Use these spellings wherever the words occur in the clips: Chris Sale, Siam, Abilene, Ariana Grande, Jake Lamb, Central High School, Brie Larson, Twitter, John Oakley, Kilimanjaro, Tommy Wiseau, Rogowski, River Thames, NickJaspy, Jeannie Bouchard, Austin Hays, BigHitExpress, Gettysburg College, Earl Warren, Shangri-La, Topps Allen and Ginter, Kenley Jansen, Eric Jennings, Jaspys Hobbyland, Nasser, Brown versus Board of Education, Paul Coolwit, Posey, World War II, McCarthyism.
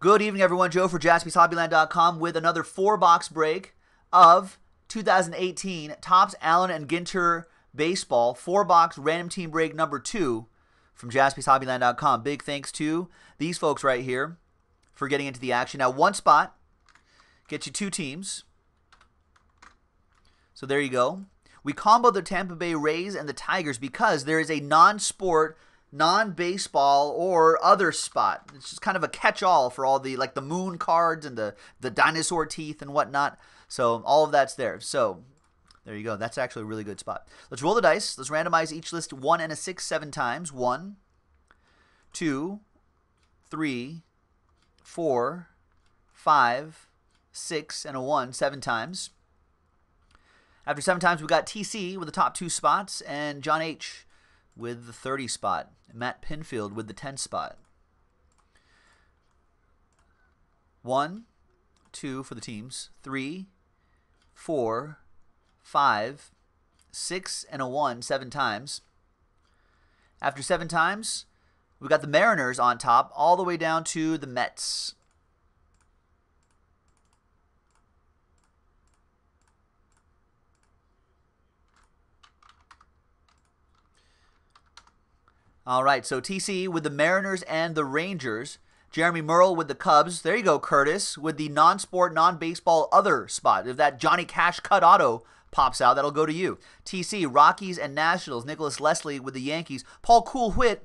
Good evening, everyone. Joe for JaspysHobbyland.com with another four-box break of 2018 Topps Allen and Ginter Baseball four-box random team break number 2 from JaspysHobbyland.com. Big thanks to these folks right here for getting into the action. Now, one spot gets you 2 teams. So there you go. We combo the Tampa Bay Rays and the Tigers because there is a non-sport, non-baseball, or other spot. It's just kind of a catch-all for all the, like, the moon cards and the dinosaur teeth and whatnot. So all of that's there. So there you go. That's actually a really good spot. Let's roll the dice. Let's randomize each list 1 and a 6 7 times. 1, 2, 3, 4, 5, 6, and a 1 7 times. After 7 times, we got TC with the top 2 spots and John H. with the 30 spot, and Matt Pinfield with the 10 spot. 1, 2 for the teams, 3, 4, 5, 6, and a 1 7 times. After 7 times, we got the Mariners on top, all the way down to the Mets. All right, so TC with the Mariners and the Rangers. Jeremy Merle with the Cubs. There you go, Curtis, with the non-sport, non-baseball other spot. If that Johnny Cash cut auto pops out, that'll go to you. TC, Rockies and Nationals. Nicholas Leslie with the Yankees. Paul Coolwit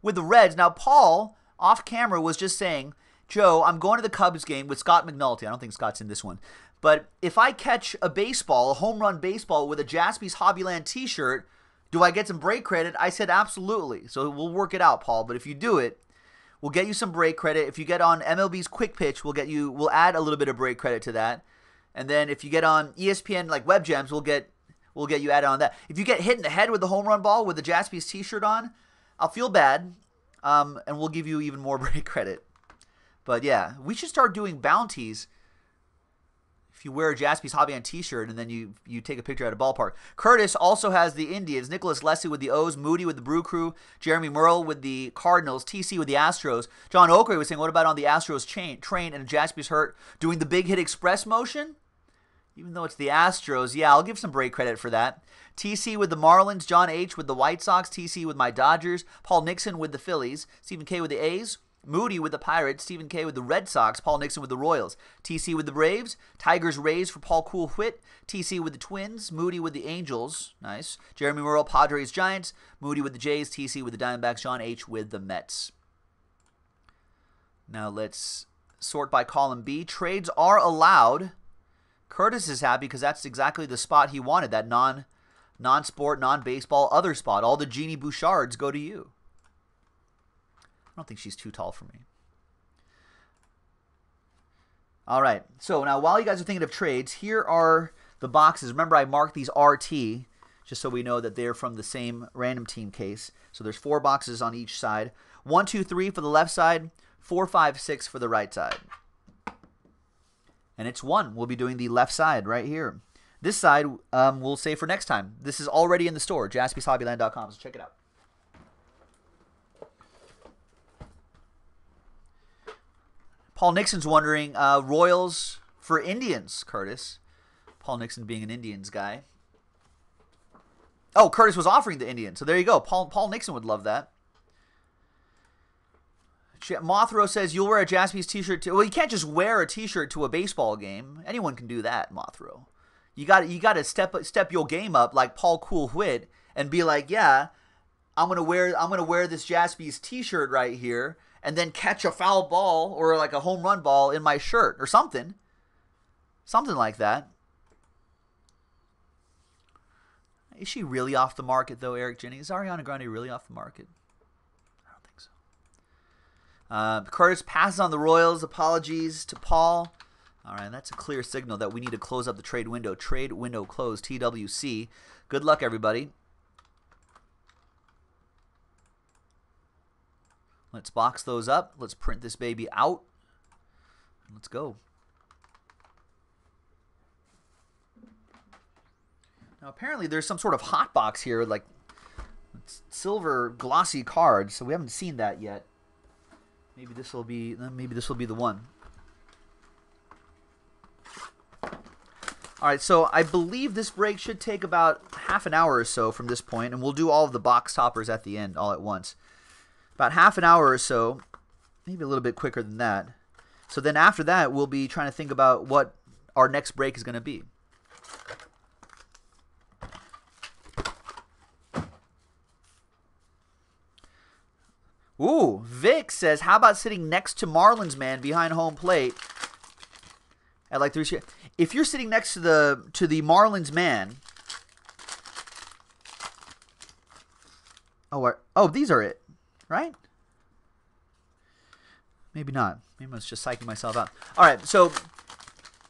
with the Reds. Now, Paul, off camera, was just saying, Joe, I'm going to the Cubs game with Scott McNulty. I don't think Scott's in this one. But if I catch a baseball, a home run baseball with a Jaspys Hobbyland t-shirt, do I get some break credit? I said absolutely. So we'll work it out, Paul. But if you do it, we'll get you some break credit. If you get on MLB's Quick Pitch, we'll add a little bit of break credit to that. And then if you get on ESPN like Web Gems, we'll get you added on that. If you get hit in the head with the home run ball with the Jaspys t-shirt on, I'll feel bad, and we'll give you even more break credit. But yeah, we should start doing bounties. If you wear a Jaspys Hobbyland t-shirt and then you take a picture at a ballpark. Curtis also has the Indians. Nicholas Leslie with the O's. Moody with the Brew Crew. Jeremy Merle with the Cardinals. TC with the Astros. John Oakley was saying, what about on the Astros train and Jaspys Hurt doing the Big Hit Express motion? Even though it's the Astros, yeah, I'll give some break credit for that. TC with the Marlins. John H. with the White Sox. TC with my Dodgers. Paul Nixon with the Phillies. Stephen K. with the A's. Moody with the Pirates, Stephen K with the Red Sox, Paul Nixon with the Royals, TC with the Braves, Tigers Rays for Paul Coolwit, TC with the Twins, Moody with the Angels, nice, Jeremy Merle, Padres Giants, Moody with the Jays, TC with the Diamondbacks, John H with the Mets. Now let's sort by column B. Trades are allowed. Curtis is happy because that's exactly the spot he wanted, that non-sport, non-baseball other spot. All the Jeannie Bouchards go to you. I don't think she's too tall for me. All right. So now while you guys are thinking of trades, here are the boxes. Remember, I marked these RT just so we know that they're from the same random team case. So there's 4 boxes on each side. 1, 2, 3 for the left side, 4, 5, 6 for the right side. And it's 1. We'll be doing the left side right here. This side we'll save for next time. This is already in the store, JaspysHobbyland.com. So check it out. Paul Nixon's wondering, Royals for Indians, Curtis. Paul Nixon being an Indians guy. Oh, Curtis was offering the Indians. So there you go. Paul Nixon would love that. Mothro says, you'll wear a Jaspys t-shirt. Well, you can't just wear a t-shirt to a baseball game. Anyone can do that, Mothro. You got to step your game up like Paul Coolwit and be like, yeah, I'm going to wear this Jaspys t-shirt right here, and then catch a foul ball or like a home run ball in my shirt or something. Something like that. Is she really off the market, though, Eric Jennings? Is Ariana Grande really off the market? I don't think so. Curtis passes on the Royals. Apologies to Paul. All right, that's a clear signal that we need to close up the trade window. Trade window closed, TWC. Good luck, everybody. Let's box those up. Let's print this baby out. Let's go. Now, apparently there's some sort of hot box here, like silver glossy cards, so we haven't seen that yet. Maybe this will be the one. All right, so I believe this break should take about half an hour or so from this point, and we'll do all of the box toppers at the end all at once. About half an hour or so, maybe a little bit quicker than that. So then after that, we'll be trying to think about what our next break is going to be. Ooh, Vic says, how about sitting next to Marlins man behind home plate at like 3? If you're sitting next to the Marlins man, oh, these are it, right? Maybe not. Maybe I was just psyching myself out. All right, so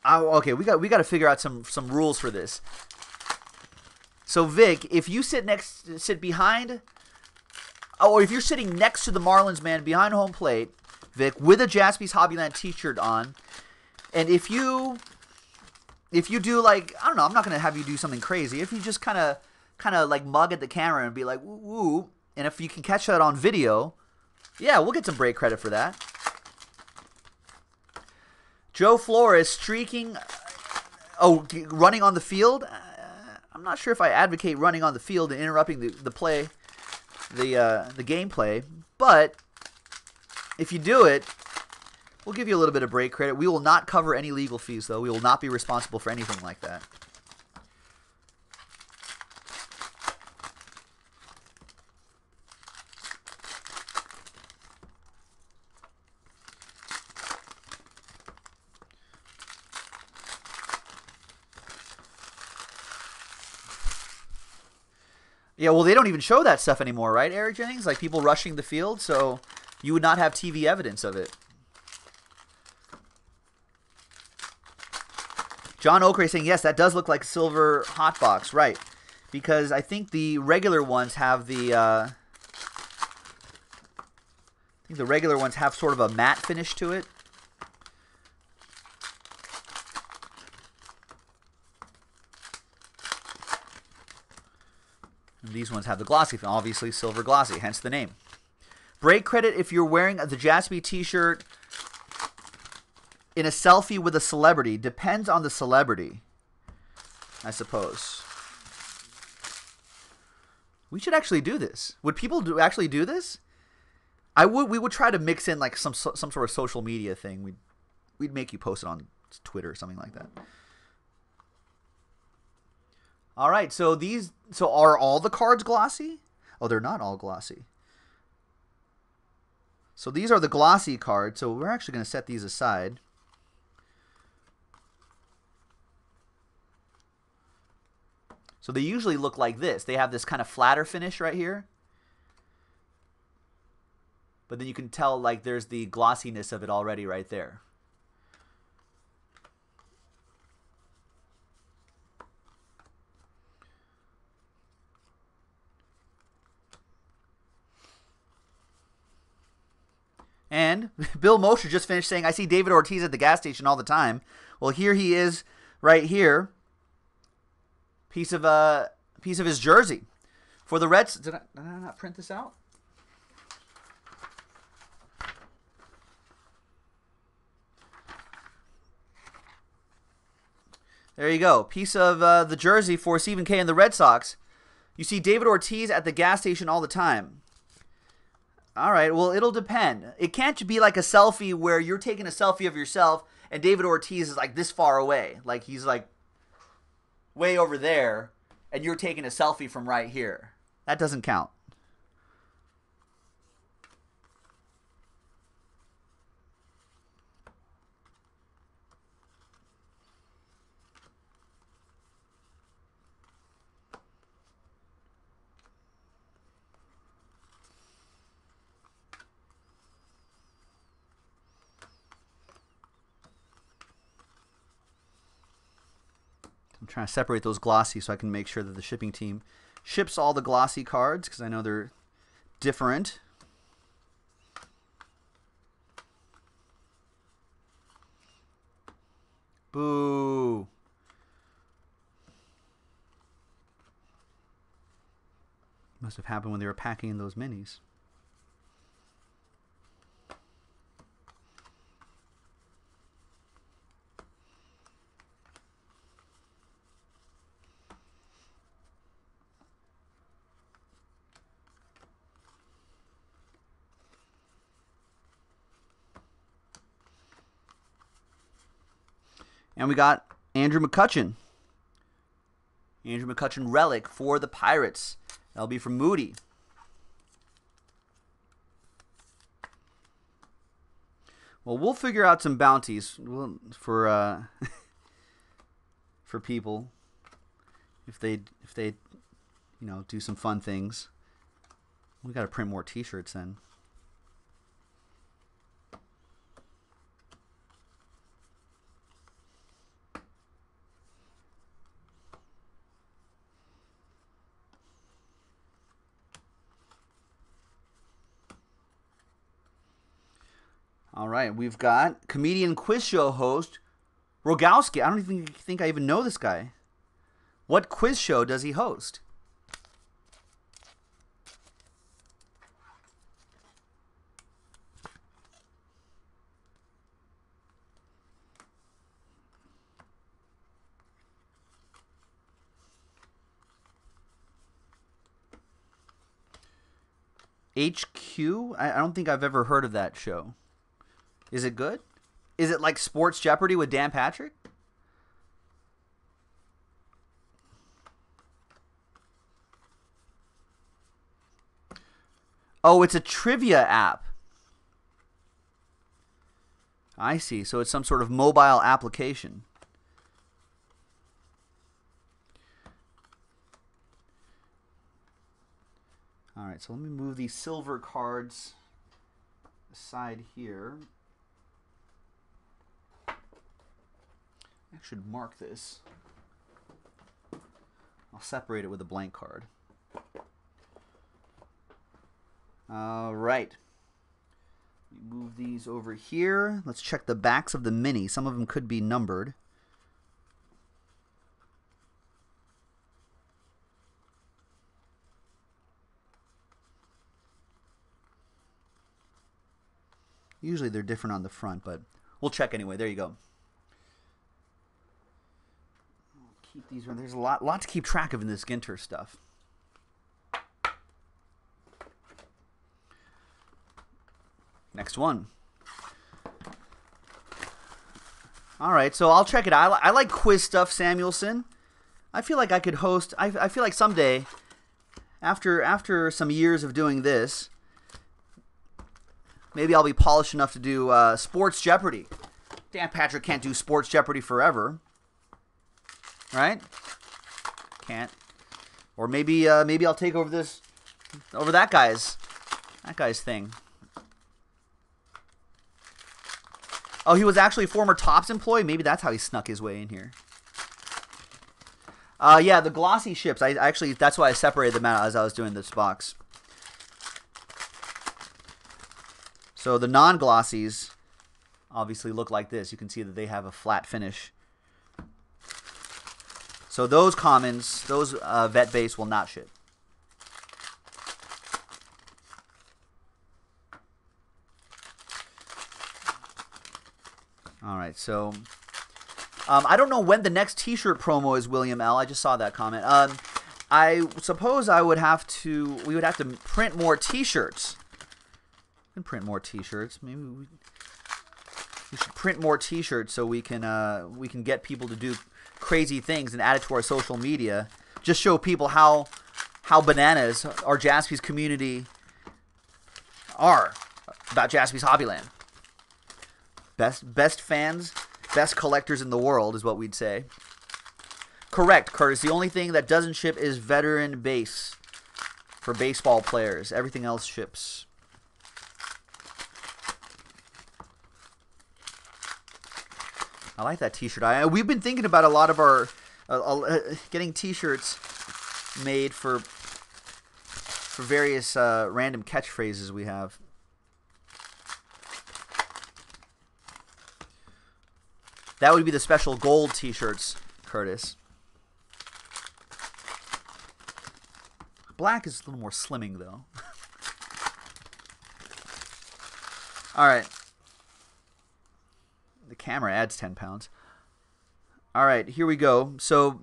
okay, we got to figure out some rules for this. So Vic, if you if you're sitting next to the Marlins man behind home plate, Vic, with a Jaspy's Hobbyland t-shirt on, and if you do, like, I don't know, I'm not going to have you do something crazy. If you just kind of like mug at the camera and be like, woo, and if you can catch that on video, yeah, we'll get some break credit for that. Joe Flores streaking, running on the field. I'm not sure if I advocate running on the field and interrupting the play. The gameplay, but if you do it, we'll give you a little bit of break credit. We will not cover any legal fees, though. We will not be responsible for anything like that. Yeah, well, they don't even show that stuff anymore, right, Eric Jennings? Like, people rushing the field, so you would not have TV evidence of it. John Okray saying, yes, that does look like a silver hotbox, right? Because I think the regular ones have sort of a matte finish to it. These ones have the glossy, obviously silver glossy, hence the name. Break credit if you're wearing the Jaspy t-shirt in a selfie with a celebrity. Depends on the celebrity, I suppose. We should actually do this. Would people actually do this? I would. We would try to mix in like some sort of social media thing. We'd make you post it on Twitter or something like that. All right, so are all the cards glossy? Oh, they're not all glossy. So these are the glossy cards, so we're actually going to set these aside. So they usually look like this. They have this kind of flatter finish right here. But then you can tell, like, there's the glossiness of it already right there. And Bill Mosher just finished saying, I see David Ortiz at the gas station all the time. Well, here he is right here. Piece of his jersey. For the Reds, did I not print this out? There you go. Piece of the jersey for Stephen K and the Red Sox. You see David Ortiz at the gas station all the time. All right, well, it'll depend. It can't be like a selfie where you're taking a selfie of yourself and David Ortiz is like this far away. Like he's like way over there and you're taking a selfie from right here. That doesn't count. Trying to separate those glossy so I can make sure that the shipping team ships all the glossy cards because I know they're different. Boo. Must have happened when they were packing in those minis. And we got Andrew McCutchen. Andrew McCutchen relic for the Pirates. That'll be from Moody. Well, we'll figure out some bounties for people if they do some fun things. We got to print more T-shirts then. All right, we've got comedian quiz show host Rogowski. I don't even think I even know this guy. What quiz show does he host? HQ? I don't think I've ever heard of that show. Is it good? Is it like Sports Jeopardy with Dan Patrick? Oh, it's a trivia app. I see. So it's some sort of mobile application. All right, so let me move these silver cards aside here. I should mark this. I'll separate it with a blank card. All right. Move these over here. Let's check the backs of the mini. Some of them could be numbered. Usually they're different on the front, but we'll check anyway. There you go. Keep these around. There's a lot to keep track of in this Ginter stuff. Next one. All right, so I'll check it out. I like quiz stuff, Samuelson. I feel like I could host. I feel like someday, after some years of doing this, maybe I'll be polished enough to do Sports Jeopardy. Dan Patrick can't do Sports Jeopardy forever. Right? Can't. Or maybe I'll take over this, over that guy's thing. Oh, he was actually a former Topps employee. Maybe that's how he snuck his way in here. Yeah, the glossy ships. I actually, that's why I separated them out as I was doing this box. So the non-glossies obviously look like this. You can see that they have a flat finish. So those commons, those vet base will not ship. All right, so I don't know when the next T-shirt promo is, William L. I just saw that comment. I suppose we would have to print more T-shirts. We can print more T-shirts. Maybe we should print more T-shirts so we can get people to do crazy things and add it to our social media. Just show people how bananas our Jaspys community are about Jaspys Hobbyland. Best fans, best collectors in the world is what we'd say. Correct, Curtis. The only thing that doesn't ship is veteran base for baseball players. Everything else ships. I like that T-shirt. We've been thinking about a lot of our getting T-shirts made for various random catchphrases we have. That would be the special gold T-shirts, Curtis. Black is a little more slimming, though. All right. The camera adds 10 pounds. All right, here we go. So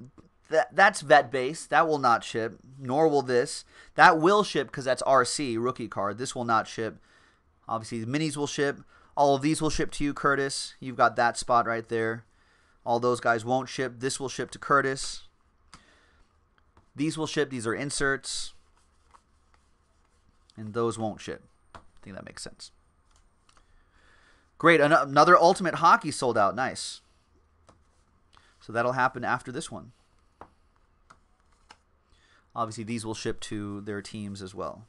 that's vet base. That will not ship, nor will this. That will ship because that's RC, rookie card. This will not ship. Obviously, the minis will ship. All of these will ship to you, Curtis. You've got that spot right there. All those guys won't ship. This will ship to Curtis. These will ship. These are inserts. And those won't ship. I think that makes sense. Great. Another Ultimate Hockey sold out. Nice. So that'll happen after this one. Obviously, these will ship to their teams as well.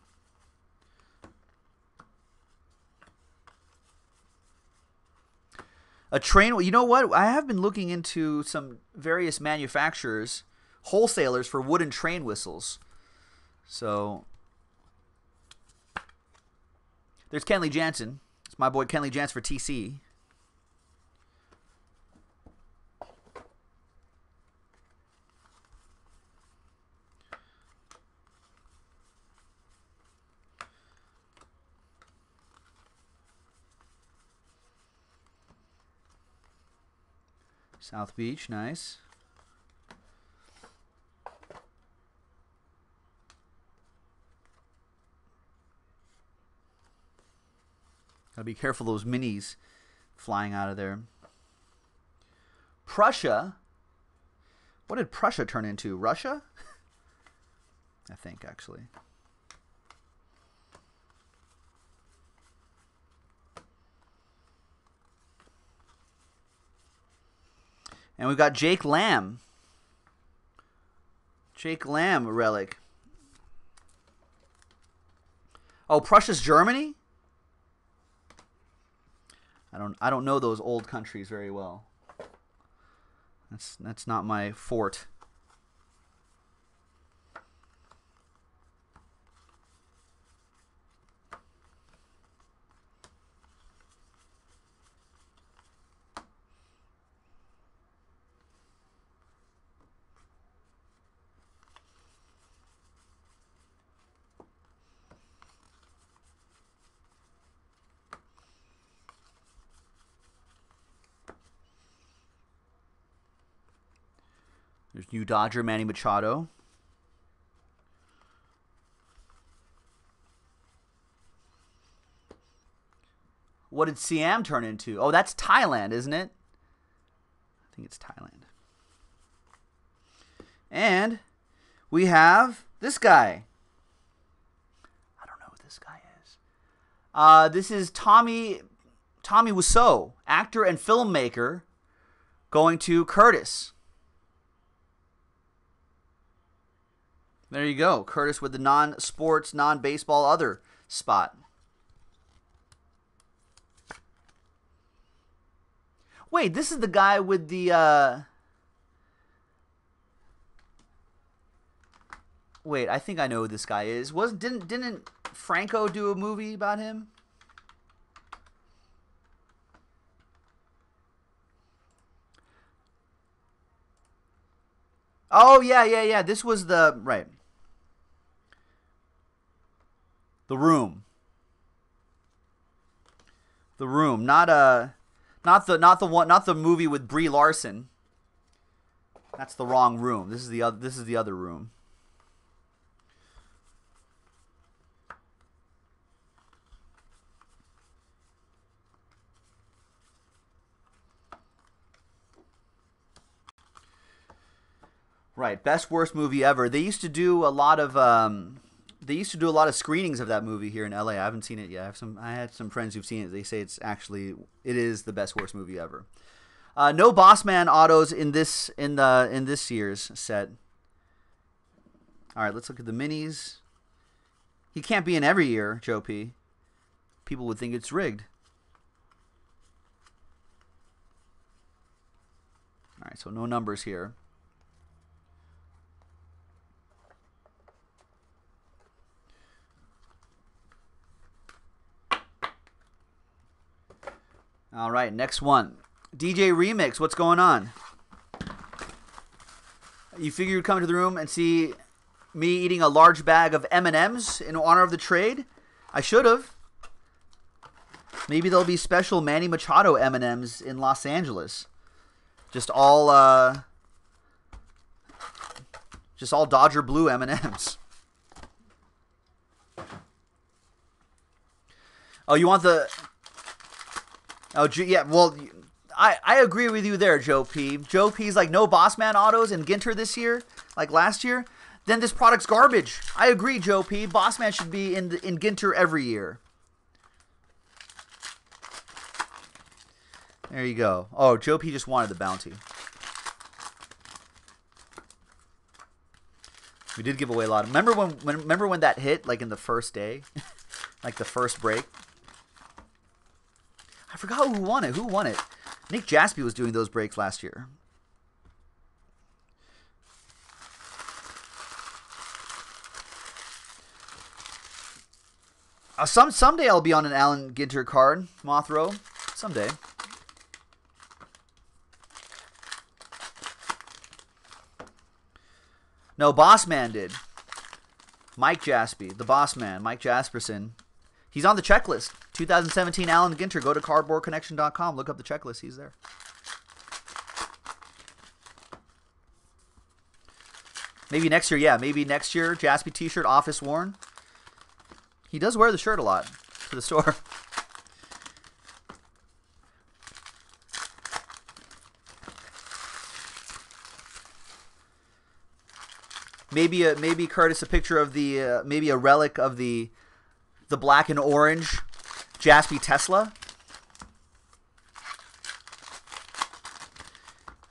A train, you know what? I have been looking into some various manufacturers, wholesalers for wooden train whistles. So there's Kenley Jansen. It's my boy Kenley Jansen for TC. South Beach, nice. Gotta be careful those minis flying out of there. Prussia. What did Prussia turn into? Russia? I think, actually. And we've got Jake Lamb. Jake Lamb relic. Oh, Prussia's Germany? I don't know those old countries very well. That's not my forte. There's new Dodger, Manny Machado. What did Siam turn into? Oh, that's Thailand, isn't it? I think it's Thailand. And we have this guy. I don't know who this guy is. This is Tommy Wiseau, actor and filmmaker, going to Curtis. There you go. Curtis with the non-sports, non-baseball other spot. Wait, this is the guy with the... Wait, I think I know who this guy is. Didn't Franco do a movie about him? Oh, yeah. This was the... Right. The Room, not the movie with Brie Larson. That's the wrong room. This is the other room. Right, best worst movie ever. They used to do a lot of screenings of that movie here in LA. I haven't seen it yet. I had some friends who've seen it. They say it is the best worst movie ever. No Boss Man autos in this year's set. All right, let's look at the minis. He can't be in every year, Joe P. People would think it's rigged. All right, so no numbers here. All right, next one. DJ Remix, what's going on? You figure you'd come to the room and see me eating a large bag of M&Ms in honor of the trade? I should have. Maybe there'll be special Manny Machado M&Ms in Los Angeles. Just all Dodger blue M&Ms. Oh, you want the... Oh, yeah, well, I agree with you there, Joe P. Joe P's like, no boss man autos in Ginter this year, like last year. Then this product's garbage. I agree, Joe P. Boss man should be in Ginter every year. There you go. Oh, Joe P just wanted the bounty. We did give away a lot. Remember when that hit, like in the first day, like the first break. I forgot who won it. Who won it? Nick Jaspy was doing those breaks last year. Someday I'll be on an Allen Ginter card, Mothrow. Someday. No, Boss Man did. Mike Jaspy, the Boss Man, Mike Jasperson. He's on the checklist. 2017 Allen Ginter. Go to CardboardConnection.com. Look up the checklist. He's there. Maybe next year, yeah. Maybe next year, Jaspy T-shirt, office worn. He does wear the shirt a lot to the store. Maybe Curtis, a picture of the maybe a relic of the black and orange Jaspy Tesla.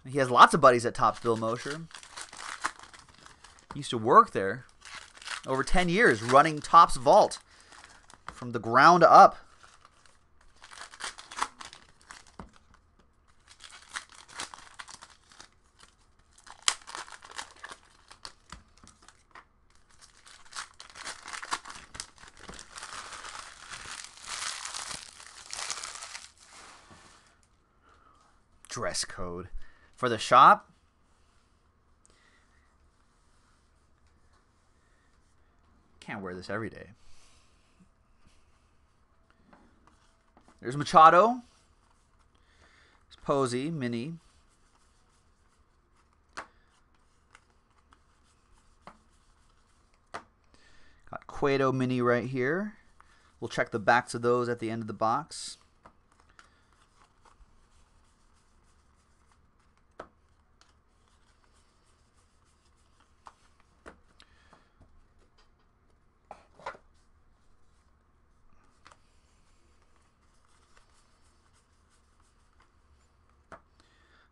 He has lots of buddies at Topps. Bill Mosher used to work there over 10 years running Topps Vault from the ground up. Dress code for the shop. Can't wear this every day. There's Machado. There's Posey, Mini. Got Cueto Mini right here. We'll check the backs of those at the end of the box.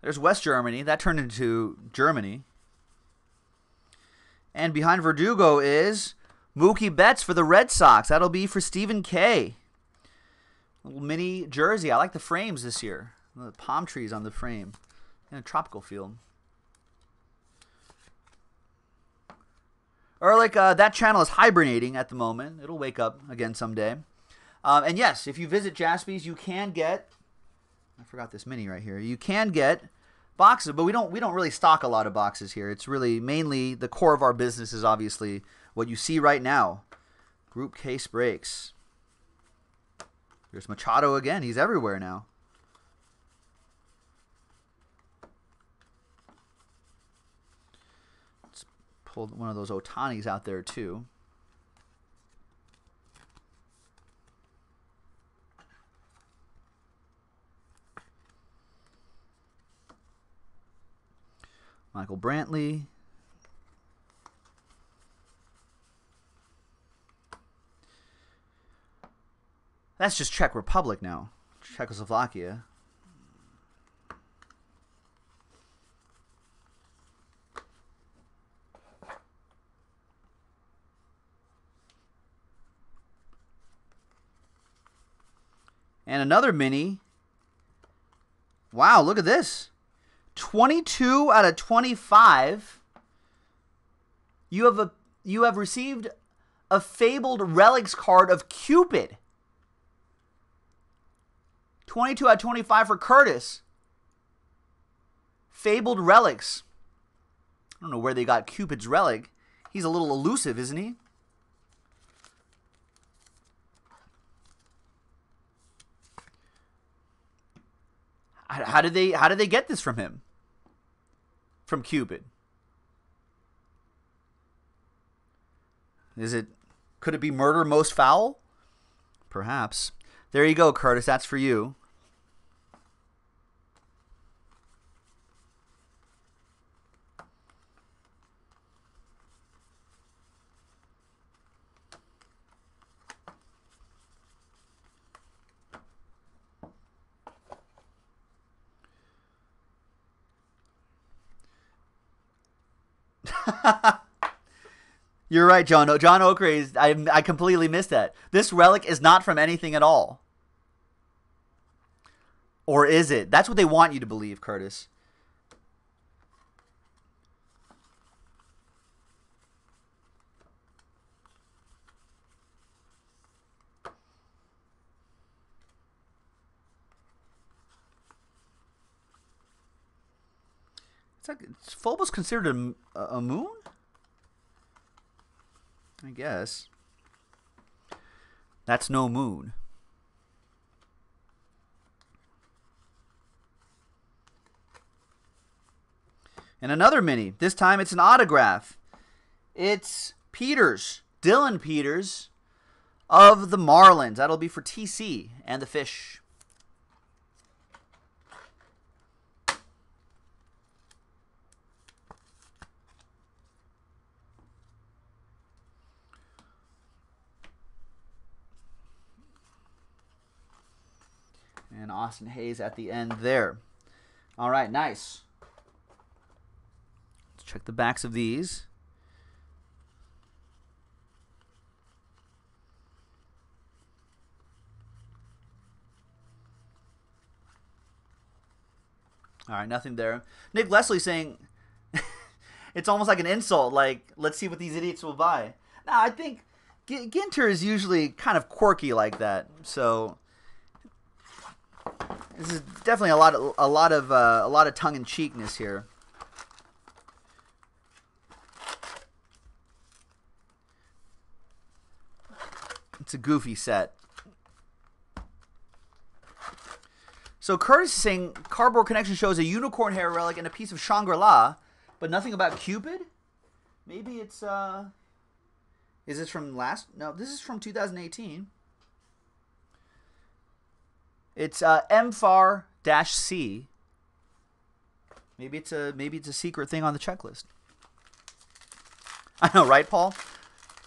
There's West Germany. That turned into Germany. And behind Verdugo is Mookie Betts for the Red Sox. That'll be for Stephen K. Little mini jersey. I like the frames this year. The palm trees on the frame. In a tropical field. Ehrlich, that channel is hibernating at the moment. It'll wake up again someday. And yes, if you visit Jaspy's, you can get... I forgot this mini right here. You can get... boxes, but we don't really stock a lot of boxes here. It's really mainly the core of our business is obviously what you see right now. Group case breaks. There's Machado again. He's everywhere now. Let's pull one of those Ohtanis out there too. Michael Brantley. That's just Czech Republic now. Czechoslovakia. And another mini. Wow, look at this. 22 out of 25, you have received a fabled relics card of Cupid. 22 out of 25 for Curtis. Fabled relics. I don't know where they got Cupid's relic. He's a little elusive, isn't he? How did they get this from him? From Cupid. Could it be murder most foul? Perhaps. There you go, Curtis. That's for you. You're right, John Okra. I completely missed that. This relic is not from anything at all. Or is it? That's what they want you to believe, Curtis. It's Phobos considered a moon? I guess. That's no moon. And another mini. This time it's an autograph. It's Peters. Dylan Peters of the Marlins. That'll be for TC and the Fish. And Austin Hays at the end there. All right, nice. Let's check the backs of these. All right, nothing there. Nick Leslie saying it's almost like an insult, like, let's see what these idiots will buy. Now, I think Ginter is usually kind of quirky like that, so... This is definitely a lot of tongue-in-cheekness here. It's a goofy set. So Curtis is saying Cardboard Connection shows a unicorn hair relic and a piece of Shangri-La, but nothing about Cupid. Maybe it's is this from last? No, this is from 2018. It's MFAR-C. Maybe it's a secret thing on the checklist. I know, right, Paul?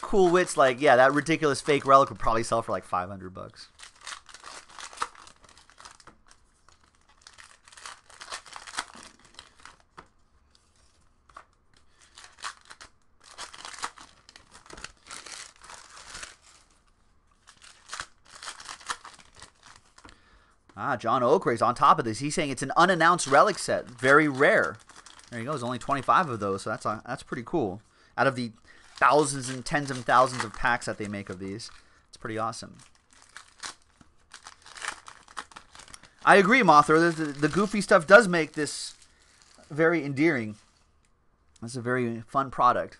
Cool Wit's like, yeah, that ridiculous fake relic would probably sell for like $500. Ah, John Okra's on top of this. He's saying it's an unannounced relic set. Very rare. There you go. There's only 25 of those, so that's pretty cool. Out of the thousands and tens and thousands of packs that they make of these, it's pretty awesome. I agree, Mothra. The goofy stuff does make this very endearing. It's a very fun product.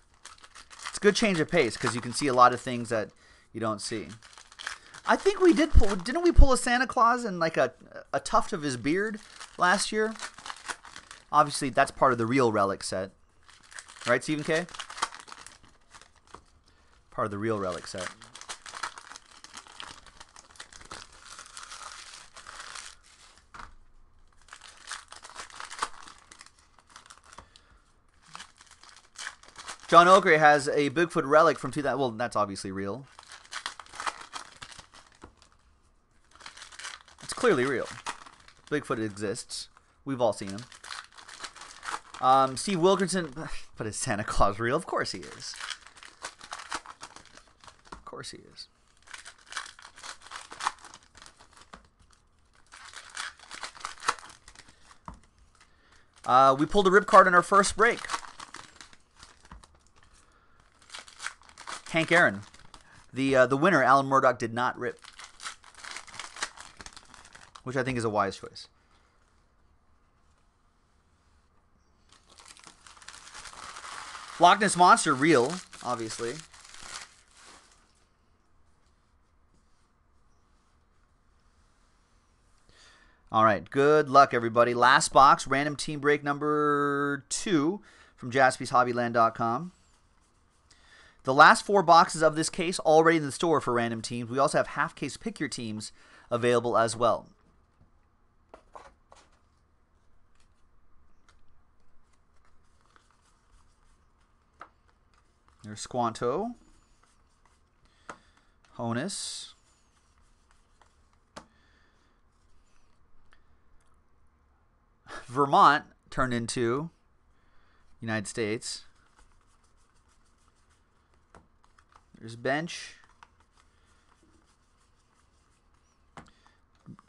It's a good change of pace because you can see a lot of things that you don't see. I think we did pull, didn't we pull a Santa Claus and like a tuft of his beard last year? Obviously, that's part of the real relic set. Right, Stephen K? Part of the real relic set. John Okra has a Bigfoot relic from 2000. Well, that's obviously real. Clearly real. Bigfoot exists. We've all seen him. Steve Wilkerson, but is Santa Claus real? Of course he is. Of course he is. We pulled a rip card in our first break. Hank Aaron, the winner. Alan Murdoch did not rip. Which I think is a wise choice. Loch Ness Monster, real, obviously. All right, good luck, everybody. Last box, random team break number 2 from JaspysHobbyland.com. The last 4 boxes of this case already in the store for random teams. We also have half-case pick your teams available as well. There's Squanto, Honus, Vermont turned into United States, There's bench.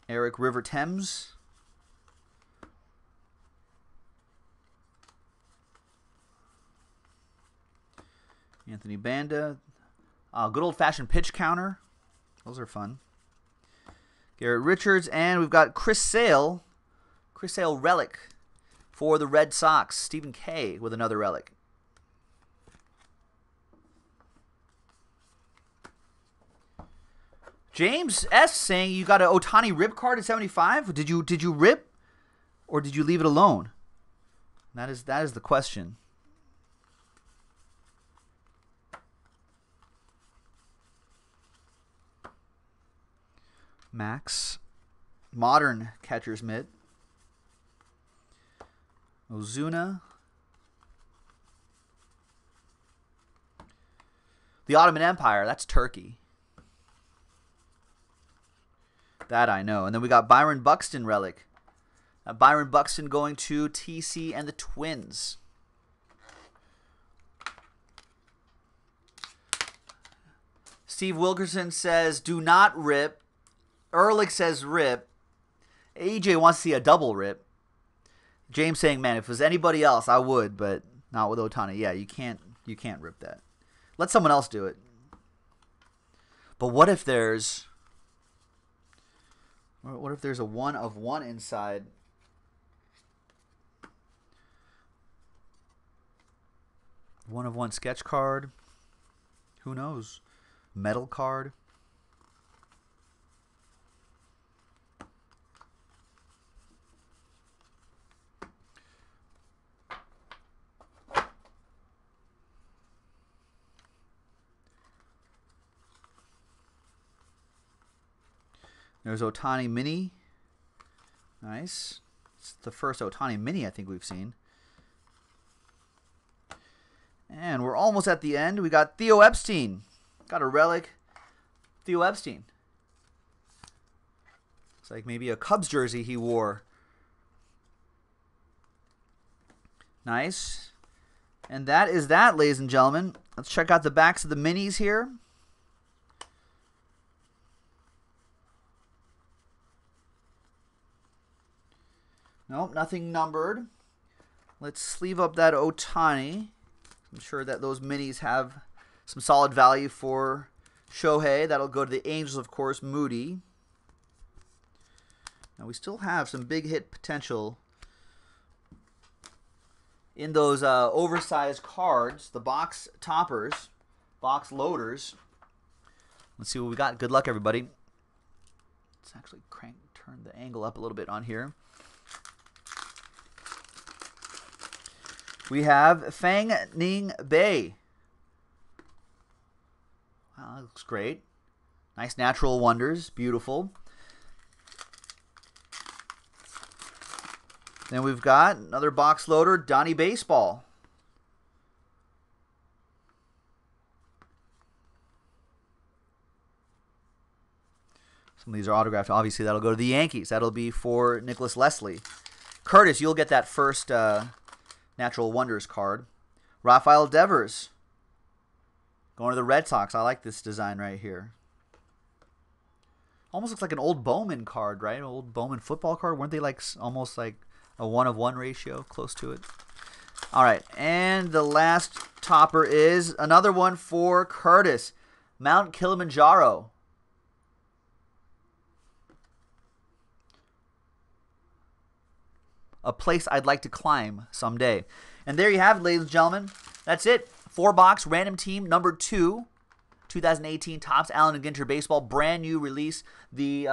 Eric River Thames. Anthony Banda. Good old-fashioned pitch counter. Those are fun. Garrett Richards. And we've got Chris Sale. Chris Sale relic for the Red Sox. Stephen K with another relic. James S. saying you got an Ohtani rip card at 75. Did you rip, or did you leave it alone? That is the question. Max, modern catcher's mitt. Ozuna. The Ottoman Empire. That's Turkey. That I know. And then we got Byron Buxton relic. Byron Buxton going to TC and the Twins. Steve Wilkerson says, do not rip. Ehrlich says rip. AJ wants to see a double rip. James saying, man, if it was anybody else, I would, but not with Ohtani. Yeah, you can't rip that. Let someone else do it. But what if there's a 1 of 1 inside? One of one sketch card. Who knows? Metal card. There's Ohtani Mini. Nice. It's the first Ohtani Mini I think we've seen. And we're almost at the end. We got Theo Epstein. Got a relic. Theo Epstein. It's like maybe a Cubs jersey he wore. Nice. And that is that, ladies and gentlemen. Let's check out the backs of the minis here. Nope, nothing numbered. Let's sleeve up that Ohtani. I'm sure that those minis have some solid value for Shohei. That'll go to the Angels, of course, Moody. Now, we still have some big hit potential in those oversized cards, the box toppers, box loaders. Let's see what we got. Good luck, everybody. Let's actually turn the angle up a little bit on here. We have Fang Ning Bei. Wow, that looks great. Nice natural wonders. Beautiful. Then we've got another box loader, Donnie Baseball. Some of these are autographed. Obviously, that'll go to the Yankees. That'll be for Nicholas Leslie. Curtis, you'll get that first... Natural Wonders card. Raphael Devers. Going to the Red Sox. I like this design right here. Almost looks like an old Bowman card, right? An old Bowman football card. Weren't they like almost like a 1 of 1 ratio? Close to it. All right. And the last topper is another one for Curtis. Mount Kilimanjaro. A place I'd like to climb someday. And there you have it, ladies and gentlemen. That's it. 4-box random team number 2, 2018 Topps Allen and Ginter Baseball, brand new release. The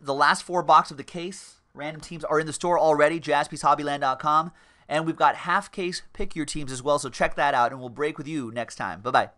last 4 box of the case. Random teams are in the store already. JaspysHobbyland.com, and we've got half case pick your teams as well. So check that out, and we'll break with you next time. Bye bye.